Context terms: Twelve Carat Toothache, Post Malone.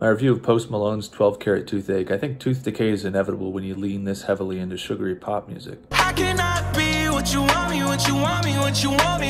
My review of Post Malone's 12 Carat Toothache. I think tooth decay is inevitable when you lean this heavily into sugary pop music. I cannot be what you want me, what you want me, what you want me.